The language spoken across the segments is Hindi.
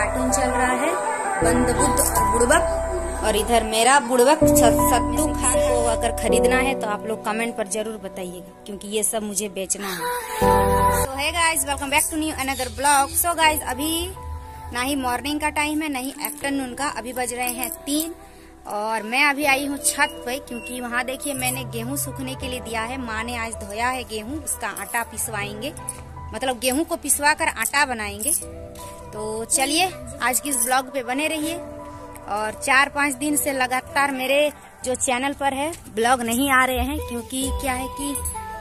कार्टून चल रहा है, बंद बुद्ध और बुड़बक। और इधर मेरा बुड़बक सत्तू खा को अगर खरीदना है तो आप लोग कमेंट पर जरूर बताइएगा, क्योंकि ये सब मुझे बेचना है। So hey guys, welcome back to new another blog. So guys, अभी ना ही मॉर्निंग का टाइम है ना ही आफ्टरनून का, अभी बज रहे हैं 3 और मैं अभी आई हूँ छत पे, क्योंकि वहाँ देखिए मैंने गेहूं सूखने के लिए दिया है। माँ ने आज धोया है गेहूं, उसका आटा पिसवाएंगे, मतलब गेहूं को पिसवा कर आटा बनाएंगे। तो चलिए आज की इस ब्लॉग पे बने रहिए। और 4-5 दिन से लगातार मेरे जो चैनल पर है ब्लॉग नहीं आ रहे हैं, क्योंकि क्या है कि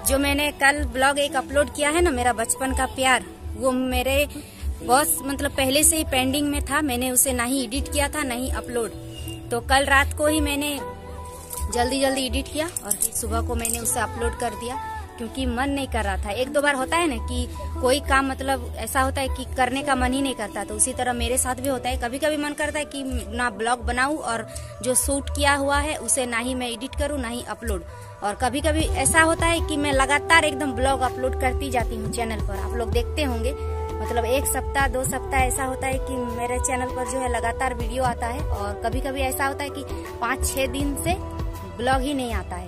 जो मैंने कल ब्लॉग एक अपलोड किया है ना, मेरा बचपन का प्यार, वो मेरे बहुत मतलब पहले से ही पेंडिंग में था। मैंने उसे ना ही एडिट किया था ना ही अपलोड, तो कल रात को ही मैंने जल्दी एडिट किया और सुबह को मैंने उसे अपलोड कर दिया, क्योंकि मन नहीं कर रहा था। 1-2 बार होता है ना कि कोई काम मतलब ऐसा होता है कि करने का मन ही नहीं करता, तो उसी तरह मेरे साथ भी होता है। कभी कभी मन करता है कि ना ब्लॉग बनाऊं और जो शूट किया हुआ है उसे ना ही मैं एडिट करूं ना ही अपलोड। और कभी कभी ऐसा होता है कि मैं लगातार एकदम ब्लॉग अपलोड करती जाती हूँ चैनल पर, आप लोग देखते होंगे। मतलब 1-2 सप्ताह ऐसा होता है कि मेरे चैनल पर जो है लगातार वीडियो आता है, और कभी कभी ऐसा होता है कि 5-6 दिन से ब्लॉग ही नहीं आता है।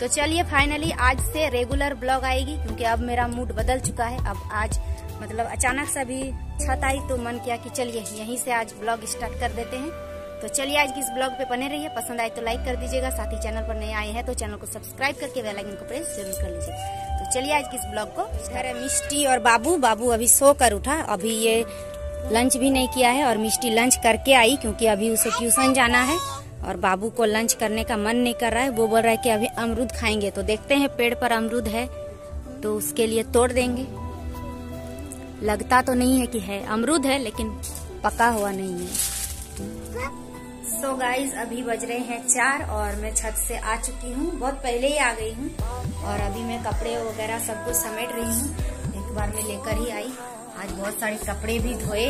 तो चलिए फाइनली आज से रेगुलर ब्लॉग आएगी, क्योंकि अब मेरा मूड बदल चुका है। अब आज मतलब अचानक से अभी छत आई तो मन किया कि चलिए यहीं से आज ब्लॉग स्टार्ट कर देते हैं। तो चलिए आज की इस ब्लॉग पे बने रहिए, पसंद आए तो लाइक कर दीजिएगा, साथ ही चैनल पर नए आए हैं तो चैनल को सब्सक्राइब करके बेल आइकन को प्रेस जरूर कर लीजिए। तो चलिए आज की इस ब्लॉग को अरे मिष्टी और बाबू अभी सो कर उठा, अभी ये लंच भी नहीं किया है। और मिष्टी लंच करके आई, क्योंकि अभी उसे ट्यूशन जाना है और बाबू को लंच करने का मन नहीं कर रहा है। वो बोल रहा है कि अभी अमरूद खाएंगे, तो देखते हैं पेड़ पर अमरूद है तो उसके लिए तोड़ देंगे। लगता तो नहीं है कि है अमरूद, है लेकिन पका हुआ नहीं है। सो गाइज, अभी बज रहे हैं 4 और मैं छत से आ चुकी हूँ, बहुत पहले ही आ गई हूँ। और अभी मैं कपड़े वगैरह सब कुछ समेट रही हूँ, एक बार मैं लेकर ही आई। आज बहुत सारे कपड़े भी धोए।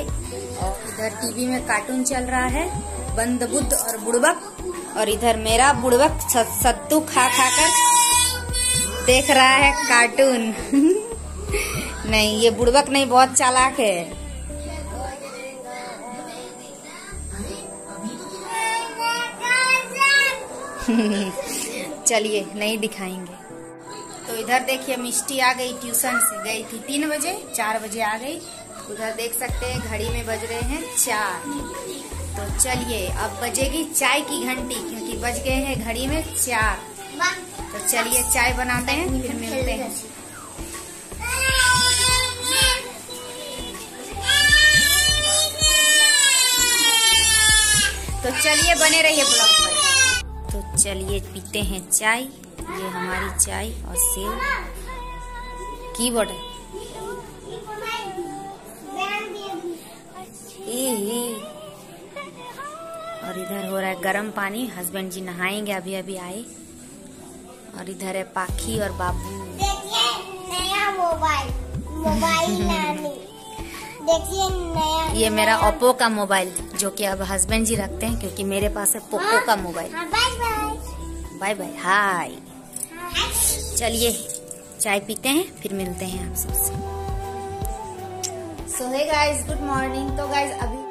और इधर टीवी में कार्टून चल रहा है, बंद बुद्ध और बुड़बक। और इधर मेरा बुड़बक सत्तू खा कर देख रहा है कार्टून। नहीं, ये बुड़बक नहीं, बहुत चालाक है। चलिए नहीं दिखाएंगे। तो इधर देखिए मिष्टी आ गई ट्यूशन से, गई थी 3 बजे, 4 बजे आ गई। उधर देख सकते हैं घड़ी में बज रहे हैं 4। तो चलिए अब बजेगी चाय की घंटी, क्योंकि बज गए हैं घड़ी में 4। तो चलिए चाय बनाते हैं, फिर मिलते हैं। तो चलिए बने रहिए ब्लॉग पर। तो चलिए पीते हैं चाय। ये हमारी चाय और सेव कीबोर्ड है। और इधर हो रहा है गर्म पानी, हस्बैंड जी नहाएंगे, अभी अभी आए। और इधर है पाखी और बाबू। नया मोबाइल देखिए, नया ये मेरा ओप्पो का मोबाइल, जो कि अब हस्बैंड जी रखते हैं, क्योंकि मेरे पास है पोको का मोबाइल। Bye bye hi. चलिए चाय पीते हैं, फिर मिलते हैं आप सबसे। So hey guys, good morning. तो गाइस अभी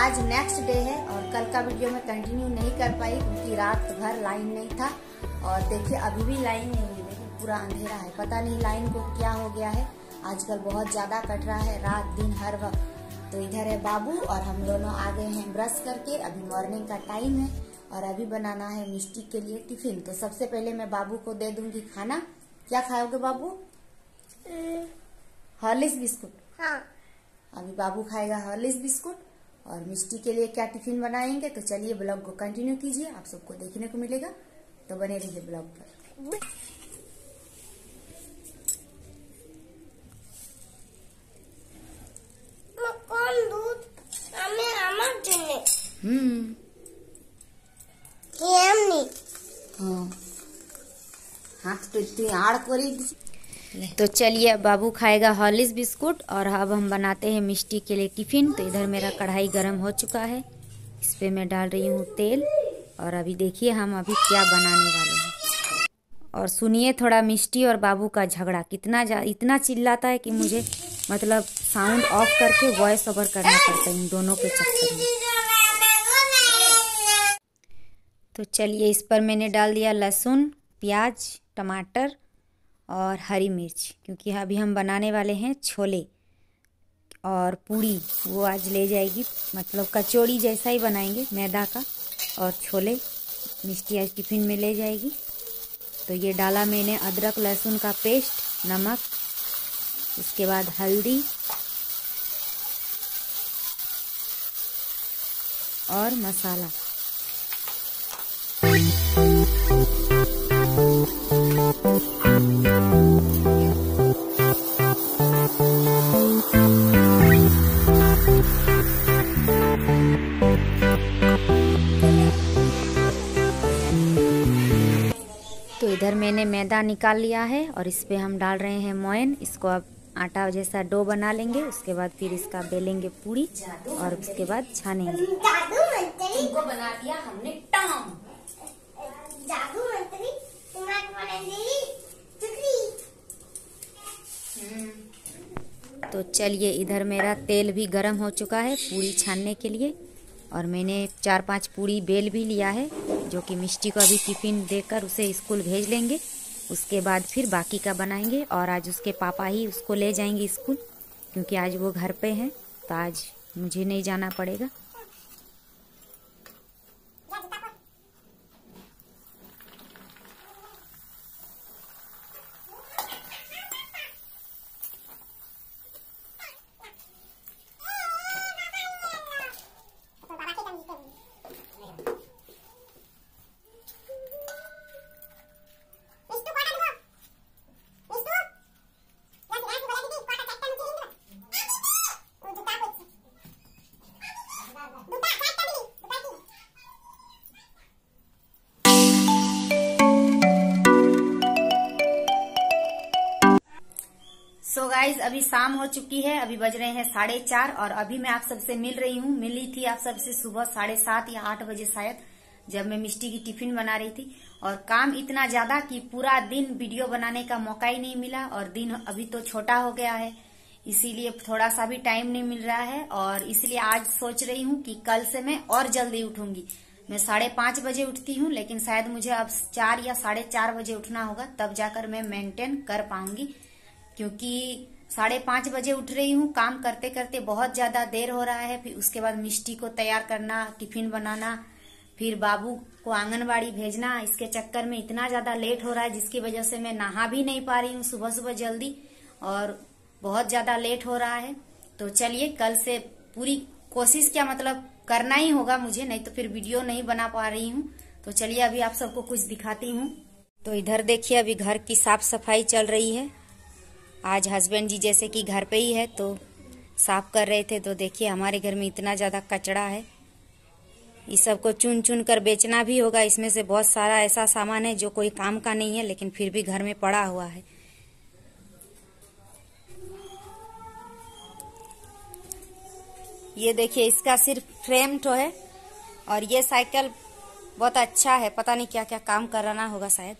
आज नेक्स्ट डे है, और कल का वीडियो में कंटिन्यू नहीं कर पाई क्योंकि रात भर लाइन नहीं था। और देखिए अभी भी लाइन नहीं है, पूरा अंधेरा है, पता नहीं लाइन को क्या हो गया है। आजकल बहुत ज्यादा कट रहा है, रात दिन हर वक्त। तो इधर है बाबू और हम दोनों आ गए हैं ब्रश करके, अभी मॉर्निंग का टाइम है। और अभी बनाना है मिष्टी के लिए टिफिन। तो सबसे पहले मैं बाबू को दे दूंगी खाना। क्या खाओगे बाबू? Horlicks biscuit. हाँ, अभी बाबू खाएगा हॉर्लिक्स बिस्कुट। और मिष्टी के लिए क्या टिफिन बनाएंगे, तो चलिए ब्लॉग को कंटिन्यू कीजिए, आप सबको देखने को मिलेगा। तो बने रहिए ब्लॉग पर। तो चलिए बाबू खाएगा हॉर्लिक्स बिस्कुट। और अब हम बनाते हैं मिष्टी के लिए टिफिन। तो इधर मेरा कढ़ाई गर्म हो चुका है, इस पे मैं डाल रही हूँ तेल। और अभी देखिए हम अभी क्या बनाने वाले हैं। और सुनिए थोड़ा मिष्टी और बाबू का झगड़ा, कितना इतना चिल्लाता है कि मुझे मतलब साउंड ऑफ करके वॉइस ओवर करना पड़ता है इन दोनों के चक्कर में। तो चलिए, इस पर मैंने डाल दिया लहसुन, प्याज, टमाटर और हरी मिर्च, क्योंकि अभी हम बनाने वाले हैं छोले और पूड़ी। वो आज ले जाएगी, मतलब कचौड़ी जैसा ही बनाएंगे मैदा का, और छोले मिष्टी आज टिफ़िन में ले जाएगी। तो ये डाला मैंने अदरक लहसुन का पेस्ट, नमक, उसके बाद हल्दी और मसाला। तो इधर मैंने मैदा निकाल लिया है और इस पे हम डाल रहे हैं मोयन। इसको अब आटा जैसा डो बना लेंगे, उसके बाद फिर इसका बेलेंगे पूरी और उसके बाद छानेंगे। इनको बना दिया हमने टॉम। जादू मंत्री तो चलिए, इधर मेरा तेल भी गर्म हो चुका है पूरी छानने के लिए, और मैंने 4-5 पूरी बेल भी लिया है, जो कि मिष्टी को अभी टिफ़िन देकर उसे स्कूल भेज लेंगे। उसके बाद फिर बाकी का बनाएंगे, और आज उसके पापा ही उसको ले जाएंगे स्कूल, क्योंकि आज वो घर पे हैं, तो आज मुझे नहीं जाना पड़ेगा। सो गाइज, अभी शाम हो चुकी है, अभी बज रहे हैं 4:30, और अभी मैं आप सबसे मिल रही हूँ। मिली थी आप सबसे सुबह 7:30 या 8 बजे शायद, जब मैं मिष्टी की टिफिन बना रही थी। और काम इतना ज्यादा कि पूरा दिन वीडियो बनाने का मौका ही नहीं मिला, और दिन अभी तो छोटा हो गया है, इसीलिए थोड़ा सा भी टाइम नहीं मिल रहा है। और इसलिए आज सोच रही हूँ कि कल से मैं और जल्दी उठूंगी। मैं 5:30 बजे उठती हूँ, लेकिन शायद मुझे अब 4 या 4:30 बजे उठना होगा, तब जाकर मैं मेंटेन कर पाऊंगी। क्योंकि 5:30 बजे उठ रही हूँ, काम करते करते बहुत ज्यादा देर हो रहा है। फिर उसके बाद मिष्टी को तैयार करना, टिफिन बनाना, फिर बाबू को आंगनबाड़ी भेजना, इसके चक्कर में इतना ज्यादा लेट हो रहा है, जिसकी वजह से मैं नहा भी नहीं पा रही हूँ सुबह सुबह जल्दी, और बहुत ज्यादा लेट हो रहा है। तो चलिए, कल से पूरी कोशिश क्या मतलब करना ही होगा मुझे, नहीं तो फिर वीडियो नहीं बना पा रही हूँ। तो चलिए, अभी आप सबको कुछ दिखाती हूँ। तो इधर देखिए, अभी घर की साफ सफाई चल रही है। आज हस्बैंड जी जैसे कि घर पे ही है, तो साफ कर रहे थे। तो देखिए, हमारे घर में इतना ज़्यादा कचड़ा है, इस सब को चुन चुन कर बेचना भी होगा। इसमें से बहुत सारा ऐसा सामान है जो कोई काम का नहीं है, लेकिन फिर भी घर में पड़ा हुआ है। ये देखिए, इसका सिर्फ फ्रेम तो है, और ये साइकिल बहुत अच्छा है, पता नहीं क्या क्या काम कराना होगा शायद।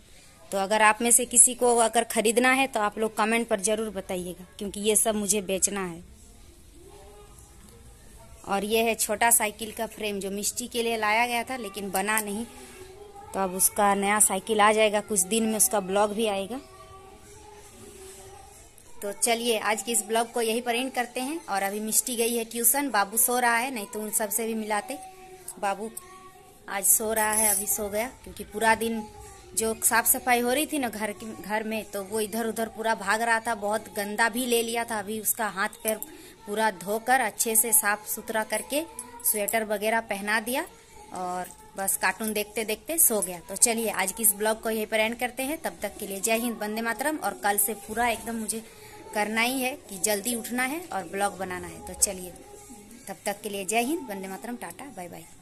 तो अगर आप में से किसी को अगर खरीदना है तो आप लोग कमेंट पर जरूर बताइएगा, क्योंकि ये सब मुझे बेचना है। और ये है छोटा साइकिल का फ्रेम, जो मिष्टी के लिए लाया गया था, लेकिन बना नहीं। तो अब उसका नया साइकिल आ जाएगा कुछ दिन में, उसका ब्लॉग भी आएगा। तो चलिए, आज के इस ब्लॉग को यहीं पर एंड करते हैं। और अभी मिष्टी गई है ट्यूशन, बाबू सो रहा है, नहीं तो उन सबसे भी मिलाते। बाबू आज सो रहा है, अभी सो गया, क्योंकि पूरा दिन जो साफ सफाई हो रही थी ना घर में, तो वो इधर उधर पूरा भाग रहा था, बहुत गंदा भी ले लिया था। अभी उसका हाथ पैर पूरा धोकर अच्छे से साफ सुथरा करके स्वेटर वगैरह पहना दिया, और बस कार्टून देखते देखते सो गया। तो चलिए, आज की इस ब्लॉग को यहीं पर एंड करते हैं। तब तक के लिए जय हिंद, वंदे मातरम। और कल से पूरा एकदम मुझे करना ही है कि जल्दी उठना है और ब्लॉग बनाना है। तो चलिए, तब तक के लिए जय हिंद, वंदे मातरम, टाटा, बाय बाय।